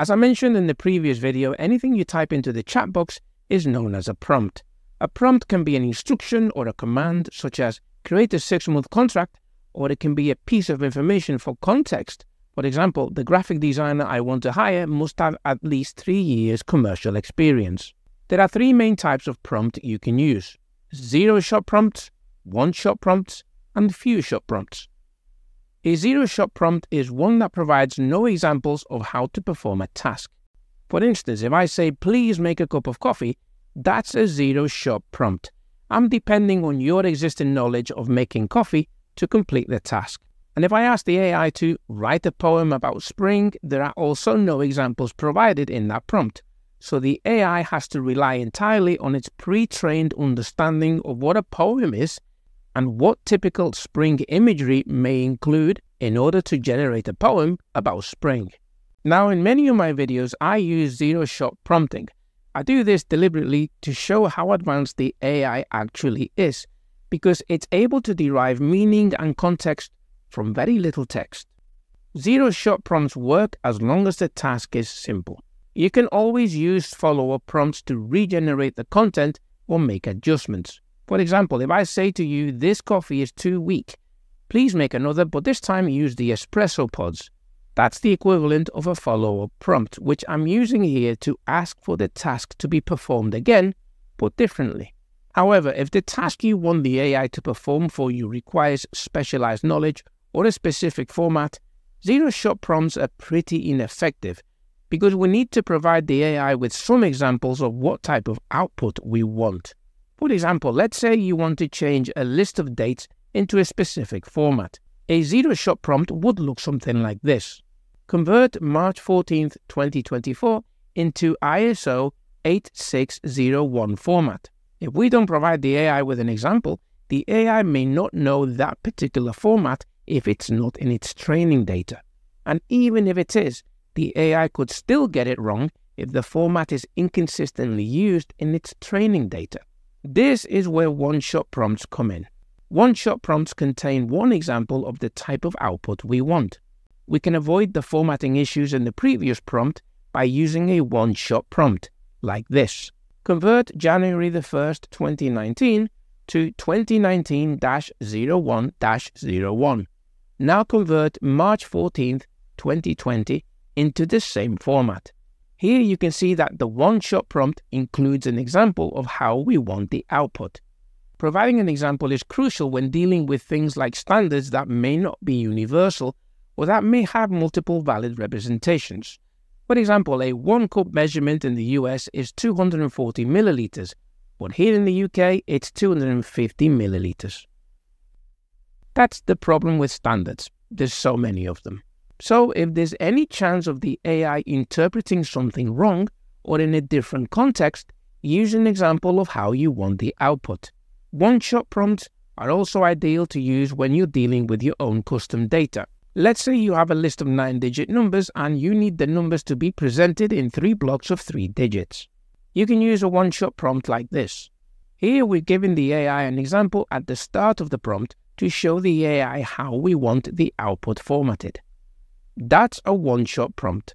As I mentioned in the previous video, anything you type into the chat box is known as a prompt. A prompt can be an instruction or a command, such as create a 6-month contract, or it can be a piece of information for context. For example, the graphic designer I want to hire must have at least 3 years commercial experience. There are 3 main types of prompt you can use: zero-shot prompts, one-shot prompts, and few-shot prompts. A zero-shot prompt is one that provides no examples of how to perform a task. For instance, if I say, please make a cup of coffee, that's a zero-shot prompt. I'm depending on your existing knowledge of making coffee to complete the task. And if I ask the AI to write a poem about spring, there are also no examples provided in that prompt. So the AI has to rely entirely on its pre-trained understanding of what a poem is and what typical spring imagery may include in order to generate a poem about spring. Now, in many of my videos, I use zero-shot prompting. I do this deliberately to show how advanced the AI actually is, because it's able to derive meaning and context from very little text. Zero-shot prompts work as long as the task is simple. You can always use follow-up prompts to regenerate the content or make adjustments. For example, if I say to you, this coffee is too weak, please make another, but this time use the espresso pods. That's the equivalent of a follow-up prompt, which I'm using here to ask for the task to be performed again, but differently. However, if the task you want the AI to perform for you requires specialized knowledge or a specific format, zero-shot prompts are pretty ineffective, because we need to provide the AI with some examples of what type of output we want. For example, let's say you want to change a list of dates into a specific format. A zero-shot prompt would look something like this: convert March 14th, 2024 into ISO 8601 format. If we don't provide the AI with an example, the AI may not know that particular format if it's not in its training data. And even if it is, the AI could still get it wrong if the format is inconsistently used in its training data. This is where one-shot prompts come in. One-shot prompts contain one example of the type of output we want. We can avoid the formatting issues in the previous prompt by using a one-shot prompt, like this: convert January the 1st, 2019 to 2019-01-01. Now convert March 14th, 2020 into the same format. Here you can see that the one-shot prompt includes an example of how we want the output. Providing an example is crucial when dealing with things like standards that may not be universal or that may have multiple valid representations. For example, a 1-cup measurement in the US is 240 milliliters, but here in the UK it's 250 milliliters. That's the problem with standards. There's so many of them. So if there's any chance of the AI interpreting something wrong or in a different context, use an example of how you want the output. One-shot prompts are also ideal to use when you're dealing with your own custom data. Let's say you have a list of 9-digit numbers and you need the numbers to be presented in 3 blocks of 3 digits. You can use a one-shot prompt like this. Here we're giving the AI an example at the start of the prompt to show the AI how we want the output formatted. That's a one-shot prompt.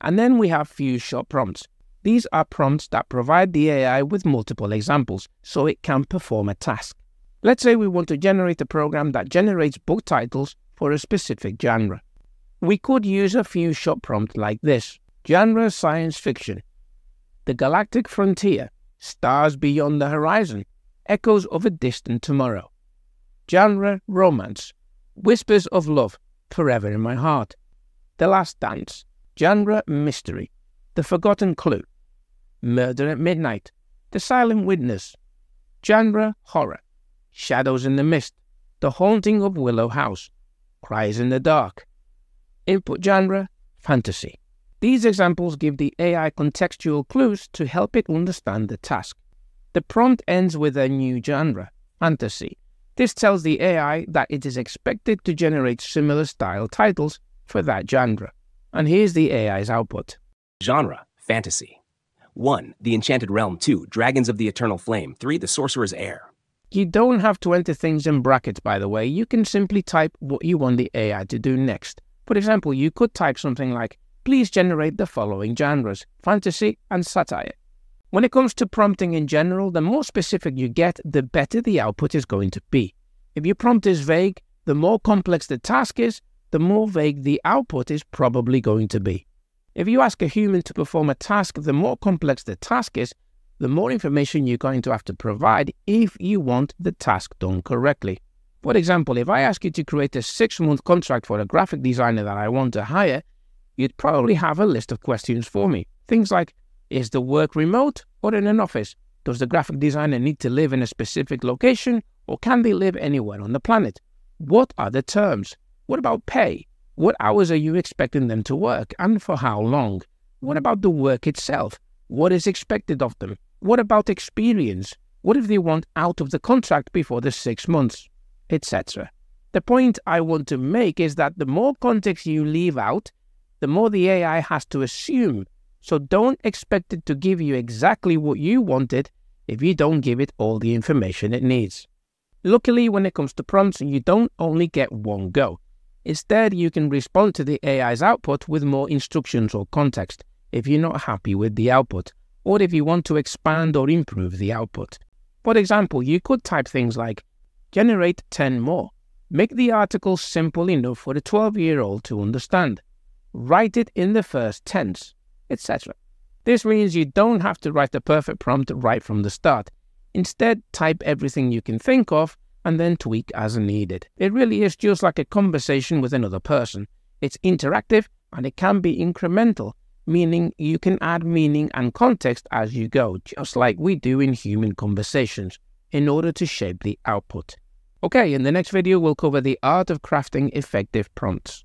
And then we have few-shot prompts. These are prompts that provide the AI with multiple examples so it can perform a task. Let's say we want to generate a program that generates book titles for a specific genre. We could use a few-shot prompt like this: genre science fiction, the galactic frontier, stars beyond the horizon, echoes of a distant tomorrow, genre romance, whispers of love, forever in my heart, the Last Dance, genre mystery, the Forgotten Clue, murder at midnight, the Silent Witness, genre horror, shadows in the mist, the haunting of Willow House, cries in the dark, input genre fantasy. These examples give the AI contextual clues to help it understand the task. The prompt ends with a new genre, fantasy. This tells the AI that it is expected to generate similar style titles for that genre. And here's the AI's output. Genre, fantasy. 1. The Enchanted Realm. 2. Dragons of the Eternal Flame. 3. The Sorcerer's Heir. You don't have to enter things in brackets, by the way. You can simply type what you want the AI to do next. For example, you could type something like please generate the following genres: fantasy and satire. When it comes to prompting in general, the more specific you get, the better the output is going to be. If your prompt is vague, the more complex the task is, the more vague the output is probably going to be. If you ask a human to perform a task, the more complex the task is, the more information you're going to have to provide if you want the task done correctly. For example, if I ask you to create a 6-month contract for a graphic designer that I want to hire, you'd probably have a list of questions for me. Things like, is the work remote or in an office? Does the graphic designer need to live in a specific location, or can they live anywhere on the planet? What are the terms? What about pay? What hours are you expecting them to work, and for how long? What about the work itself? What is expected of them? What about experience? What if they want out of the contract before the 6 months, etc. The point I want to make is that the more context you leave out, the more the AI has to assume. So don't expect it to give you exactly what you wanted if you don't give it all the information it needs. Luckily, when it comes to prompts, you don't only get one go. Instead, you can respond to the AI's output with more instructions or context if you're not happy with the output, or if you want to expand or improve the output. For example, you could type things like, generate 10 more, make the article simple enough for a 12-year-old to understand, write it in the first tense, etc. This means you don't have to write the perfect prompt right from the start. Instead, type everything you can think of and then tweak as needed. It really is just like a conversation with another person. It's interactive and it can be incremental, meaning you can add meaning and context as you go, just like we do in human conversations, in order to shape the output. Okay, in the next video we'll cover the art of crafting effective prompts.